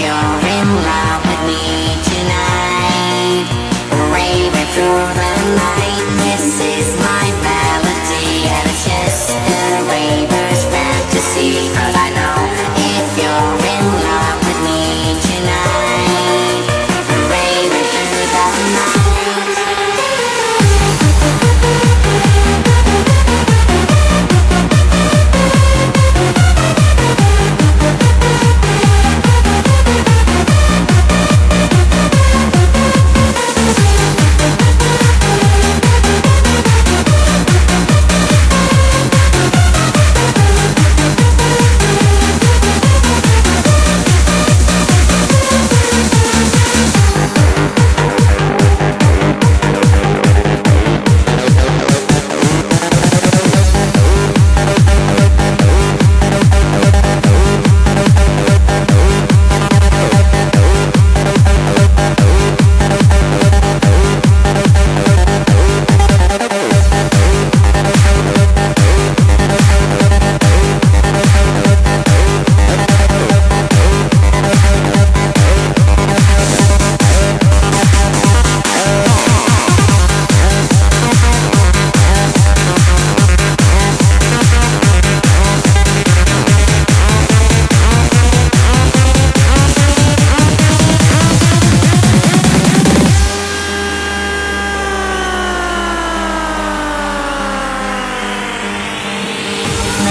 you're in love with me tonight. Raving through the night, this is my melody, and it's just a Ravers fantasy. Cause I know if you're in love with me tonight, raving through the night.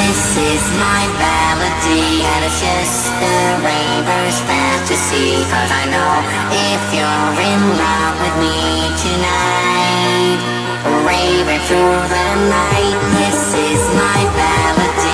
This is my melody, and it's just a Ravers fantasy. Cause I know if you're in love with me tonight, raving through the night, this is my melody.